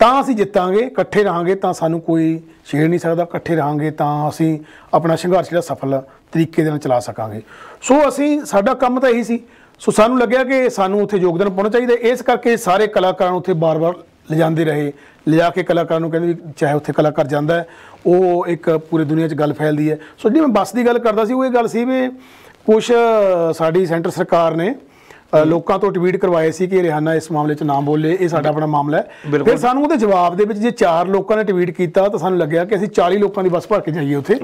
ਤਾਂ ਅਸੀਂ ਜਿੱਤਾਂਗੇ, ਇਕੱਠੇ ਰਹਾਂਗੇ ਤਾਂ ਸਾਨੂੰ ਕੋਈ ਛੇੜ ਨਹੀਂ ਸਕਦਾ, ਇਕੱਠੇ ਰਹਾਂਗੇ ਤਾਂ ਅਸੀਂ ਆਪਣਾ ਸੰਘਰਸ਼ ਜਿਹੜਾ ਸਫਲ ਤਰੀਕੇ ਦੇ ਨਾਲ ਚਲਾ ਸਕਾਂਗੇ। ਸੋ ਅਸੀਂ ਸਾਡਾ ਕੰਮ ਤਾਂ ਇਹੀ ਸੀ। ਸੋ ਸਾਨੂੰ ਲੱਗਿਆ ਕਿ ਸਾਨੂੰ ਉੱਥੇ ਯੋਗਦਾਨ ਪਾਉਣਾ ਚਾਹੀਦਾ, ਇਸ ਕਰਕੇ ਸਾਰੇ ਕਲਾਕਾਰਾਂ ਨੂੰ ਉੱਥੇ ਬਾਰ-ਬਾਰ ਲਿਜਾਂਦੇ ਰਹੇ, ਲਿਜਾ ਕੇ ਕਲਾਕਾਰਾਂ ਨੂੰ ਕਹਿੰਦੇ ਵੀ ਚਾਹੇ ਉੱਥੇ ਕਲਾਕਾਰ ਜਾਂਦਾ ਉਹ ਇੱਕ ਪੂਰੀ ਦੁਨੀਆ 'ਚ ਗੱਲ ਫੈਲਦੀ ਹੈ। ਸੋ ਜਿਹੜੀ ਮੈਂ ਬੱਸ ਦੀ ਗੱਲ ਕਰਦਾ ਸੀ, ਉਹ ਇਹ ਗੱਲ ਸੀ ਵੀ ਕੁਛ ਸਾਡੀ ਸੈਂਟਰ ਸਰਕਾਰ ਨੇ ਲੋਕਾਂ ਤੋਂ ਟਵੀਟ ਕਰਵਾਏ ਸੀ ਕਿ ਰਿਹਾਨਾ ਇਸ ਮਾਮਲੇ 'ਚ ਨਾ ਬੋਲੇ, ਇਹ ਸਾਡਾ ਆਪਣਾ ਮਾਮਲਾ ਹੈ। ਫਿਰ ਸਾਨੂੰ ਉਹਦੇ ਜਵਾਬ ਦੇ ਵਿੱਚ ਜੇ ਚਾਰ ਲੋਕਾਂ ਨੇ ਟਵੀਟ ਕੀਤਾ ਤਾਂ ਸਾਨੂੰ ਲੱਗਿਆ ਕਿ ਅਸੀਂ ਚਾਲੀ ਲੋਕਾਂ ਦੀ ਬੱਸ ਭਰ ਕੇ ਜਾਈਏ ਉੱਥੇ,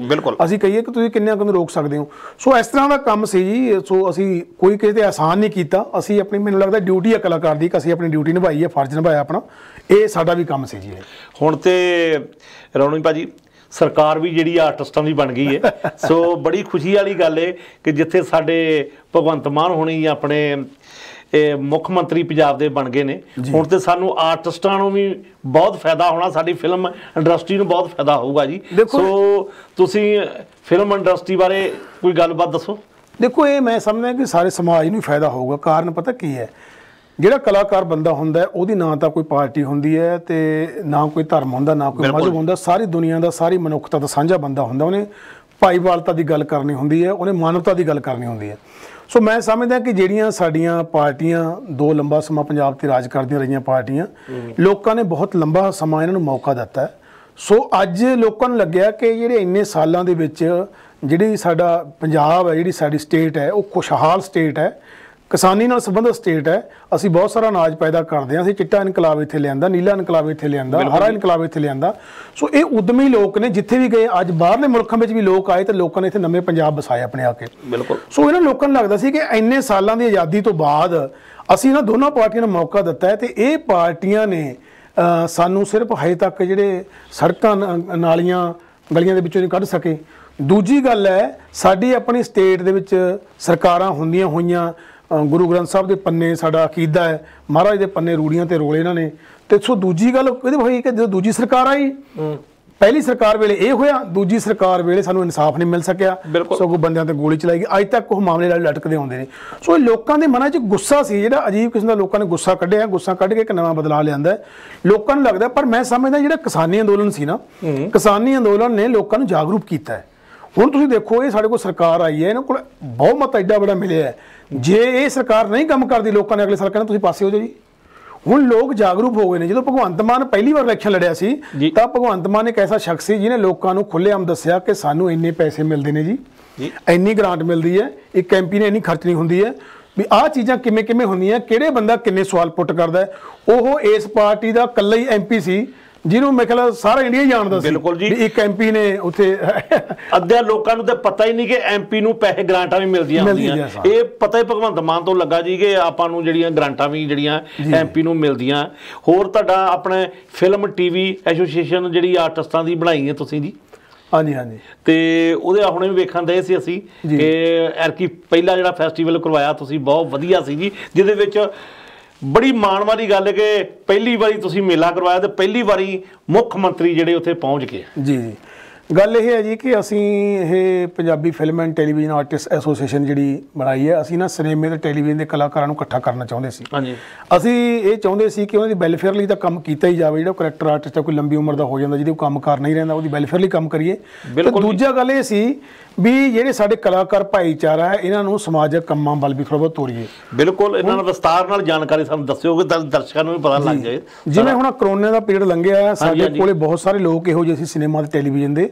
ਅਸੀਂ ਕਹੀਏ ਕਿ ਤੁਸੀਂ ਕਿੰਨਿਆਂ ਨੂੰ ਰੋਕ ਸਕਦੇ ਹੋ। ਸੋ ਇਸ ਤਰ੍ਹਾਂ ਦਾ ਕੰਮ ਸੀ ਜੀ। ਸੋ ਅਸੀਂ ਕੋਈ ਕਿਸੇ 'ਤੇ ਆਸਾਨ ਨਹੀਂ ਕੀਤਾ, ਅਸੀਂ ਆਪਣੀ, ਮੈਨੂੰ ਲੱਗਦਾ ਡਿਊਟੀ ਹੈ ਕਲਾਕਾਰ ਦੀ, ਅਸੀਂ ਆਪਣੀ ਡਿਊਟੀ ਨਿਭਾਈ ਹੈ, ਫਰਜ਼ ਨਿਭਾਇਆ ਆਪਣਾ, ਇਹ ਸਾਡਾ ਵੀ ਕੰਮ ਸੀ ਜੀ। ਹੁਣ ਤੇ ਰੌਣੀ ਭਾਜੀ सरकार भी जी आर्टिस्टां की बन गई है। सो बड़ी खुशी वाली गल है कि जिथे साडे भगवंत मान होनी अपने मुख्यमंत्री पंजाब के बन गए ने, हुण तो सानू आर्टिस्टां नूं भी बहुत फायदा होना, साडी फिल्म इंडस्ट्री नूं बहुत फायदा होगा जी। सो तुसीं फिल्म इंडस्ट्री बारे कोई गलबात दसो। देखो ये मैं समझदा कि सारे समाज नूं फायदा होगा। कारण पता की है, ਜਿਹੜਾ ਕਲਾਕਾਰ ਬੰਦਾ ਹੁੰਦਾ ਉਹਦੀ ਨਾ ਤਾਂ ਕੋਈ ਪਾਰਟੀ ਹੁੰਦੀ ਹੈ ਤੇ ਨਾ ਕੋਈ ਧਰਮ ਹੁੰਦਾ, ਨਾ ਕੋਈ ਮਜ਼ਹਬ ਹੁੰਦਾ, ਸਾਰੀ ਦੁਨੀਆ ਦਾ, ਸਾਰੀ ਮਨੁੱਖਤਾ ਦਾ ਸਾਂਝਾ ਬੰਦਾ ਹੁੰਦਾ। ਉਹਨੇ ਭਾਈਵਾਲਤਾ ਦੀ ਗੱਲ ਕਰਨੀ ਹੁੰਦੀ ਹੈ, ਉਹਨੇ ਮਾਨਵਤਾ ਦੀ ਗੱਲ ਕਰਨੀ ਹੁੰਦੀ ਹੈ। ਸੋ ਮੈਂ ਸਮਝਦਾ ਕਿ ਜਿਹੜੀਆਂ ਸਾਡੀਆਂ ਪਾਰਟੀਆਂ ਦੋ ਲੰਬਾ ਸਮਾਂ ਪੰਜਾਬ ਤੇ ਰਾਜ ਕਰਦੀਆਂ ਰਹੀਆਂ ਪਾਰਟੀਆਂ, ਲੋਕਾਂ ਨੇ ਬਹੁਤ ਲੰਬਾ ਸਮਾਂ ਇਹਨਾਂ ਨੂੰ ਮੌਕਾ ਦਿੱਤਾ। ਸੋ ਅੱਜ ਲੋਕਾਂ ਨੂੰ ਲੱਗਿਆ ਕਿ ਜਿਹੜੇ ਇੰਨੇ ਸਾਲਾਂ ਦੇ ਵਿੱਚ ਜਿਹੜੀ ਸਾਡਾ ਪੰਜਾਬ ਹੈ, ਜਿਹੜੀ ਸਾਡੀ ਸਟੇਟ ਹੈ, ਉਹ ਖੁਸ਼ਹਾਲ ਸਟੇਟ ਹੈ किसानी नाल संबंधित स्टेट है। असीं बहुत सारा अनाज पैदा करते हैं, असीं चिट्टा इनकलाब इत्थे लिआंदा, नीला इनकलाब इत्थे लिआंदा, हरा इनकलाब इत्थे लिआंदा। सो ये उद्यमी लोग ने जिथे भी गए, अज बाहरले मुल्कां विच भी लोग आए तो लोगों ने इत्थे नवे पंजाब बसाए अपने आके। बिल्कुल सो इन्हां लोकां नूं लगदा सी कि इन्ने सालां दी आज़ादी तो बाद असीं इन्हां दोनों पार्टियां नूं मौका दित्ता है, तो ये पार्टियां ने सानूं सिर्फ हजे तक जिहड़े सड़कां नालियां गलियां दे विचों नहीं कढ सके। दूजी गल है साडी अपनी स्टेट दे विच सरकारां हुंदियां होइयां, गुरु ग्रंथ साहब के पन्ने साडा अकीदा है, महाराज के पन्ने रूढ़ियां ते रोले इन्होंने ते। सो दूजी गल होई कि जो दूजी सरकार आई, पहली सरकार वेले यह होया, दूजी सरकार वेले सानू इंसाफ नहीं मिल सकिया, सगों बंदियां ते गोली चलाई गई। अज तक वो मामले लटकदे आउंदे ने। सो लोगों के मन में गुस्सा सी, जिहड़ा अजीब किस्म दा लोगों ने गुस्सा कढ़िया, गुस्सा कढ़ के एक नवा बदलाव लिआंदा है लोगों नूं लगदा। पर मैं समझदा जिहड़ा किसानी अंदोलन सी ना, किसानी अंदोलन ने लोगों नूं जागरूक कीता है। हुण तुसीं देखो ये साडे कोल सरकार आई है, इन्हां कोल बहुत मता एडा बड़ा मिलिया है, जे ये सरकार नहीं काम करती लोगों ने अगले साल कहना तुसीं पासे हो जाओ जी। हुण लोग जागरूक हो गए ने। जो भगवंत मान पहली बार इलैक्शन लड़िया सी, तां भगवंत मान एक ऐसा शख्स सी जिन्हें लोगों नूं खुलेआम दस्सिया कि सानूं इन्ने पैसे मिलते हैं जी, इन्नी ग्रांट मिलती है, एक कैंपी ने इन्नी खर्चनी होंदी है, भी आह चीज़ां किवें किवें होंदियां, किहड़े बंदा किन्ने सवाल पुट करदा है। ओह इस पार्टी का कल्ला ही एम पी सी जिन्हों मैं ख्याल सारा इंडिया ही जानता। बिल्कुल जी, एक एम पी ने उत्थे अद्धा लोगों को पता ही नहीं कि एम पी नूं पैसे ग्रांटा भी मिलदियां होंदियां। ये पता ही भगवंत मान तो लगा जी कि आपां नूं जिहड़ियां ग्रांटा भी जिहड़ियां एम पी नूं मिलदियां। होर तुहाडा अपने फिल्म टीवी एसोसीएशन जिहड़ी आर्टिस्टां दी बनाई है तुसीं जी? हाँ जी, हाँ जी। तो वो हमने भी वेखन दे सी असीं कि एरकी पहला जिहड़ा फैसटीवल करवाया तुसीं बहुत वधिया सी जी, जिहदे विच बड़ी माण वाली गल है कि पहली बारी तुसीं मेला करवाया तो पहली बारी मुख्यमंत्री जिहड़े उत्थे पहुँच गए जी। जी गल यह है जी कि असीं ये Punjabi film and television artist association जिहड़ी बनाई है, असीं ना सिनेमे ते टैलीविजन के कलाकारां नूं इकट्ठा करना चाहुंदे सी। असीं ये चाहुंदे सी कि उहनां दी वैलफेयर लई तां काम कीता ही जावे, जिहड़ा करैक्टर आर्टिस्ट है कोई लंबी उम्र दा हो जांदा जिहदे कोल काम कार नहीं रहिंदा, उहदी वैलफेयर लई काम करिए। दूजा गल इह सी भी जिहड़े साडे कलाकार भाईचारा है इन्हां नूं समाजिक कामां वल भी थोड़ा बहुत तोरीए। बिल्कुल, इन्हां दा विस्तार नाल जानकारी सानूं दस्सिओ कि दर्शकां नूं भी पता लग जाए। जिवें हुण करोना दा पीरियड लंघिआ, साडे कोले बहुत सारे लोक इहो जिहे सिनेमा ते टैलीविजन दे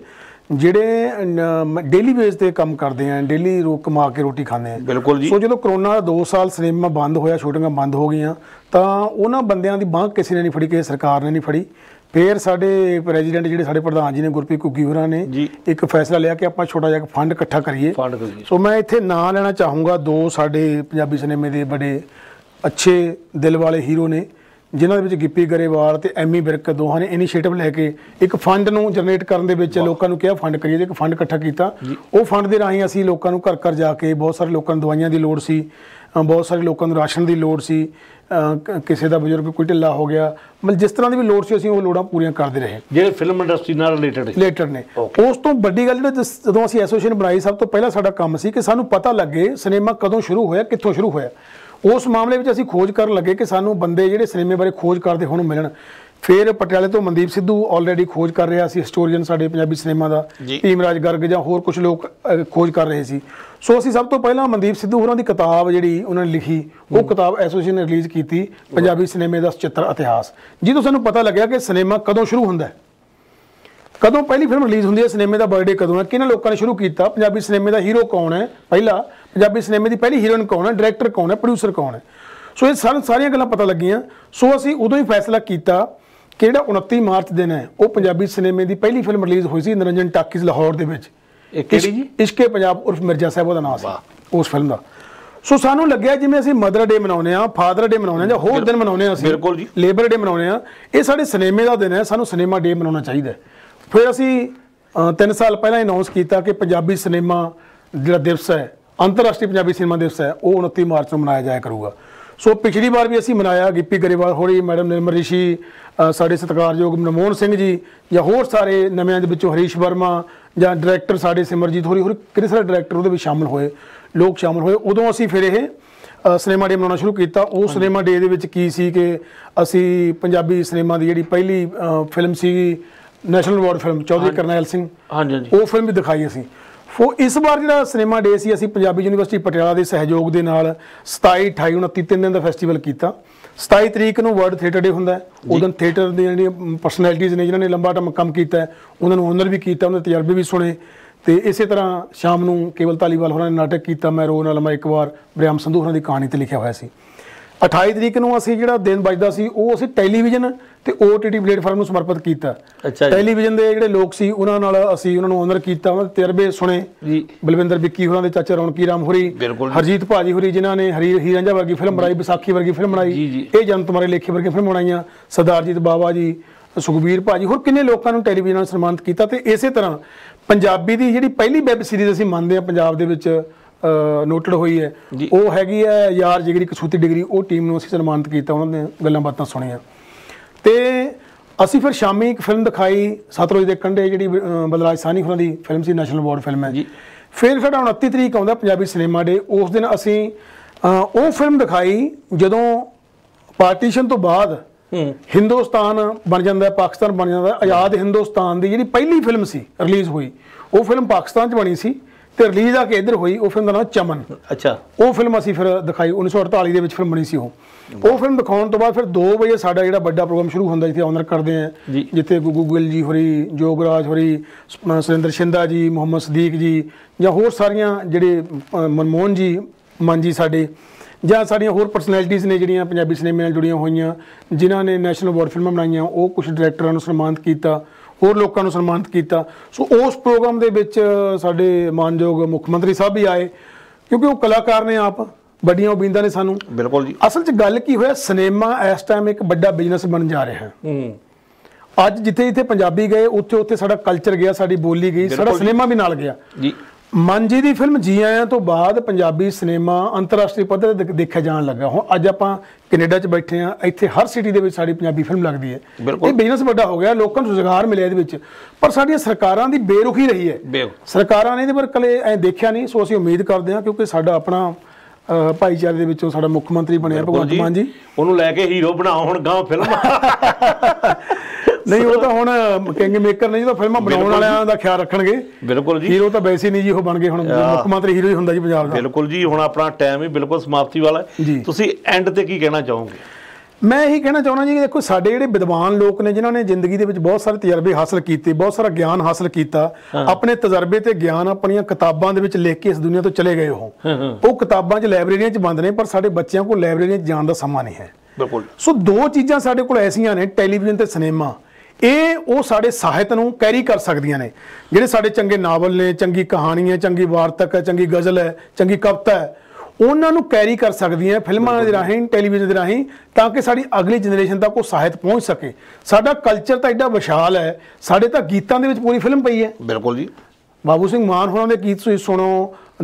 जिहड़े डेली बेस ते काम करदे हैं, डेली रो कमा के रोटी खांदे हैं। बिल्कुल जी। सो जदों करोना दा दो साल सिनेमा बंद होया, शूटिंगां बंद हो गईआं, तां उन्हां बंदियां दी बांह किसी ने नहीं फड़ी, किसी सरकार ने नहीं फड़ी। फिर साढ़े प्रेजिडेंट जिहड़े साढ़े प्रधान जी ने गुरप्रीत घुग्गी होरां ने एक फैसला लिया कि आपां छोटा जिहा फंड इकट्ठा करिए। सो मैं इत्थे नां लेना चाहूँगा दो साढ़े पंजाबी सिनेमे दे बड़े अच्छे दिल वाले हीरो ने, जिन्हां दे विच गिप्पी गरेवाल ते एमी बिरक दोहां ने इनिशिएटिव लैके एक फंड नूं जनरेट करन दे विच लोकां नूं किहा फंड करिए, एक फंड इकट्ठा कीता। उह फंड दे राहीं असीं लोकां नूं घर घर जाके, बहुत सारे लोकां नूं दवाइयां दी लोड़ सी, बहुत सारे लोगों को राशन की लड़ सी, किसी का बजुर्ग कोई ढिला हो गया, मतलब जिस तरह की भी लड़ सी असीं वो लोड़ां पूरीआं करते रहे जो फिल्म इंडस्ट्री नाल रिलेटेड रिलेटेड ने। उस तो वड्डी गल जदों असीं एसोसीएशन बनाई, सब तो पहला साडा काम सी कि सानूं पता लगे सिनेमा कदों शुरू होया, कित्थों शुरू होया। उस मामले में असीं खोज करन लगे कि सानूं बंदे जिहड़े सिनेमे बारे खोज करते हुण मिलन। फिर पटियाले तो मनदीप सिद्धू ऑलरेडी खोज कर रहा सी, हिस्टोरीयन साडे पंजाबी सिनेमा दा, भीमराज गर्ग जां होर कुछ लोग खोज कर रहे सी। सो असीं सब तो पहला मनदीप सिद्धू होरां दी किताब जिहड़ी उन्हां ने लिखी, वो किताब एसोसीएशन ने रिलीज़ की, पंजाबी सिनेमे दा सचित्र इतिहास, जिस तो सानूं पता लग्या कि सिनेमा कदों शुरू हुंदा है, कदों पहली फिल्म रिलीज़ होंदी है, सिनेमे का बर्थडे कदों है, किन्हां लोकां ने शुरू किया, पंजाबी सिनेमे का हीरो कौन है, पहला पंजाबी सिनेमे की पहली हीरोइन कौन है, डायरैक्टर कौन है, प्रोड्यूसर कौन है। सो ये सार सारिया गल्लां पता लगियां। सो असीं उदों ही फैसला किया कि जिहड़ा उनतीस मार्च दिन है वो पंजाबी सिनेमे की पहली फिल्म रिलीज़ हुई सी निरंजन टाकीज लाहौर दे विच, इश्के पंजाब उर्फ मिर्जा साहब का नाम सी उस फिल्म का। सो सानूं लग्या जिवें असीं मदर डे मनाउने आ, फादर डे मनाउने आ, जां होर दिन मनाउने आ, बिल्कुल जी लेबर डे मनाउने आ, ये साडे सिनेमे का दिन है, सानूं सिनेमा डे मनाउणा चाहीदा। फिर असीं तीन साल पहलां अनाउंस किया कि पंजाबी सिनेमा जिहड़ा दिवस है, अंतरराष्ट्रीय पंजाबी सिनेमा दिवस है, वो उनतीस मार्च नूं मनाया जाया करूगा। सो पिछली बार भी असीं मनाया, गिप्पी गरेवाल होरी, मैडम निर्मल ऋषि, साढ़े सत्कारयोग नमोहन सिंह जी, जां होर सारे नविआं दे विचों हरीश वर्मा, जां डायरैक्टर साढ़े सिमरजीत होरी, होर कितने सारे डायरैक्टर उहदे विच शामिल होए, लोग शामिल होए। उदों असीं फिर ये सिनेमा डे मनाउणा शुरू किया। उस सिनेमा डे दे विच की सी कि असीं पंजाबी सिनेमा दी जिहड़ी पहली फिल्म सी national award film Chaudhary Karnail Singh, वो फिल्म भी दिखाई असीं। सो इस बार जिहड़ा सिनेमा डे सी असीं पंजाबी यूनीवर्सिटी पटियाला के सहयोग के नाल सताई अठाई उनतीस तीन दिन का फैसटीवल किया। सताई तरीक नूं वर्ल्ड थिएटर डे हुंदा है, उदन थिएटर दी जिहड़ियां पर्सनैलिटीज़ ने जिन्हां ने लंबा टर्म काम किया उन्हां नूं ऑनर भी किया, उन्हां दे तजर्बे भी सुने। तो इस तरह शाम को केवल धालीवाल होरां ने नाटक किया मैं रो नाल मैं एक बार ब्रियाम संधू होरां दी कहानी ते लिखिया होया सी। अठाई तरीक को असी जिहड़ा दिन बजदा सी वो असी टैलीविजन ते ओटीटी प्लेटफॉर्म नूं समर्पित कीता। अच्छा, टैलीविजन दे जिहड़े लोग सी उहनां नाल असी उहनां नूं ऑनर कीता, उहनां दे तजरबे सुने। बलविंदर बिक्की होरां दे चाचा रौनकी राम होरी, हरजीत भाजी होरी जिन्हां ने हरी हीरा रांझा वर्गी फिल्म बनाई, विसाखी वर्गी फिल्म बनाई, ए जन तुम्हारे लेखे वर्गी फिल्म बनाईयां, सरदारजीत बाबा जी, सुखबीर भाजी होर किन्ने लोकां नूं टैलीविजन नाल सन्मानित कीता। ते इसे तरह पंजाबी दी जिहड़ी पहली वैब सीरीज़ असीं मंनदे हां पंजाब दे विच नोटड हुई है वो हैगी है यार जिगरी कसूती डिग्री। वो टीम नूं असीं सन्मानित कीता, उहनां ने गल्लां बातां सुणीआं। तो असी फिर शामी एक फिल्म दिखाई सतलुज के कंढे जी बलराज साहनी होना की फिल्म से नैशनल अवार्ड फिल्म है। फिर साढ़ा उनती तरीक आता पंजाबी सिनेमा डे, उस दिन असी वो फिल्म दिखाई जदों पार्टीशन तो बाद हिंदुस्तान बन जाता है पाकिस्तान बन जाता है। आज़ाद हिंदुस्तान की जी पहली फिल्म सी रिलीज़ हुई वो फिल्म पाकिस्तान च बनी सी तो रिलीज़ आके इधर हुई, वो फिल्म का नाम चमन। अच्छा, वो फिल्म असी फिर दिखाई उन्नीस सौ अड़ताली के फिल्म बनी सी। वो वो फिल्म दिखाने तो बाद फिर दो बजे साडा जिहड़ा बड़ा प्रोग्राम शुरू होंदा जिथे ऑनर करते हैं, जिथे गुगू गिल जी होरी, जोगराज होरी, सुरेंद्र शिंदा जी, मुहम्मद सदीक जी या होर सारियां जिहड़े मनमोहन जी मान जी साडे जां सारियां होर परसनैलिटीज़ ने जिहड़ियां पंजाबी सिनेमे नाल जुड़ियां होईयां जिन्हां ने नैशनल अवार्ड फिल्मां बनाईयां। वो कुछ डायरैक्टरां नूं सन्मानित कीता, होर लोगों को सन्मानित किया। सो उस प्रोग्राम के साडे मानयोग मुख्यमंत्री साहब भी आए क्योंकि वो कलाकार ने आप बड़िया उम्मीदा ने सानू। बिल्कुल जी, असल च गल की होया सिनेमा इस टाइम एक बड़ा बिजनेस बन जा रहा है। अज जिथे जिथे पंजाबी गए उत्थे उत्थे साडा कल्चर गया, साडी बोली गई, साडा सिनेमा भी नाल गया जी। मन जी की फिल्म जी आया तो बाद पंजाबी सिनेमा अंतरराष्ट्रीय पद्धर ते देखा जाने लगा। हुण अज आपां कनेडा च बैठे हाँ, इत्थे हर सिटी दे विच साडी पंजाबी फिल्म लगदी है। ये बिजनेस वड्डा हो गया, लोकां नूं रोजगार मिलिआ इहदे विच, पर साडीआं सरकारां दी बेरुखी रही है। सरकारां ने इहदे पर कले ऐ देखिआ नहीं। सो असीं उम्मीद करदे हां क्योंकि साडा अपना ਭਾਈਚਾਰੇ ਦੇ ਵਿੱਚੋਂ ਸਾਡਾ ਮੁੱਖ ਮੰਤਰੀ ਬਣਿਆ ਭਗਵੰਤ ਮਾਨ ਜੀ, ਉਹਨੂੰ ਲੈ ਕੇ ਹੀਰੋ ਬਣਾਓ ਹੁਣ ਗਾਂ ਫਿਲਮ। ਨਹੀਂ ਉਹ ਤਾਂ ਹੁਣ ਕਿੰਗ ਮੇਕਰ ਨੇ ਜਿਹੜਾ ਫਿਲਮਾਂ ਬਣਾਉਣ ਵਾਲਿਆਂ ਦਾ ਖਿਆਲ ਰੱਖਣਗੇ। ਬਿਲਕੁਲ ਜੀ, ਹੀਰੋ ਤਾਂ ਵੈਸੇ ਨਹੀਂ ਜੀ, ਉਹ ਬਣ ਗਏ ਹੁਣ ਮੁੱਖ ਮੰਤਰੀ ਹੀਰੋ ਹੀ ਹੁੰਦਾ ਜੀ ਪੰਜਾਬ ਦਾ। ਬਿਲਕੁਲ ਜੀ, ਹੁਣ ਆਪਣਾ ਟਾਈਮ ਹੀ ਬਿਲਕੁਲ ਸਮਾਪਤੀ ਵਾਲਾ ਹੈ। ਤੁਸੀਂ ਐਂਡ ਤੇ ਕੀ ਕਹਿਣਾ ਚਾਹੋਗੇ? मैं यही कहना चाहना जी कि देखो साढ़े जिहड़े विद्वान लोग ने जिन्होंने जिंदगी के बहुत सारे तजर्बे हासिल किए, बहुत सारा ज्ञान हासिल किया, अपने तजर्बे ते ज्ञान अपनी किताबों के लिख के इस दुनिया तो चले गए हो। वो किताबों लाइब्रेरियां च बंद ने, पर साढ़े बच्चों को लाइब्रेरियां च जाने का समा नहीं है। बिल्कुल, सो दो चीज़ां साढ़े कोल ऐसियां ने टैलीविजन ते सिनेमा, ये वो साढ़े साहित्य नूं कैरी कर सकदियां ने। जिहड़े साढ़े चंगे नावल ने, चंगी कहानी है, चंगी वार्तक है, चंगी गज़ल है, चंगी कविता है, उन्होंने कैरी कर सकती हैं फिल्मों के राही, टैलीविजन के राही, ताकि साड़ी अगली जनरेशन तक वो साहित्य पहुँच सके। साडा कल्चर तो एडा विशाल है, साढ़े तो गीतों के पूरी फिल्म पई है। बिल्कुल जी, बाबू सिंह मान होना के गीत सुनो,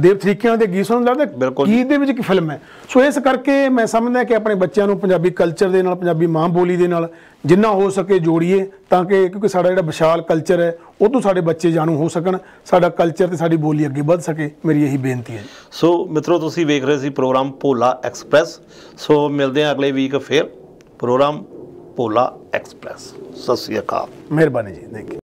देव तरीकियां के गीत सुनो, लगता गीत दे की फिल्म है। सो इस करके मैं समझदा कि अपने बच्चों को पंजाबी कल्चर के नाल, पंजाबी माँ बोली के नाल जिन्ना हो सके जोड़िए, ताकि क्योंकि साडा जिहड़ा विशाल कल्चर है वो तो साडे बच्चे जाणू हो सकन, साडा कल्चर ते साडी बोली अगे वध सके। मेरी यही बेनती है। सो मित्रों, तुसीं वेख रहे सी प्रोग्राम भोला एक्सप्रैस। सो मिलदे हां अगले वीक फिर प्रोग्राम भोला एक्सप्रैस। सत श्री अकाल, मेहरबानी जी, थैंक यू।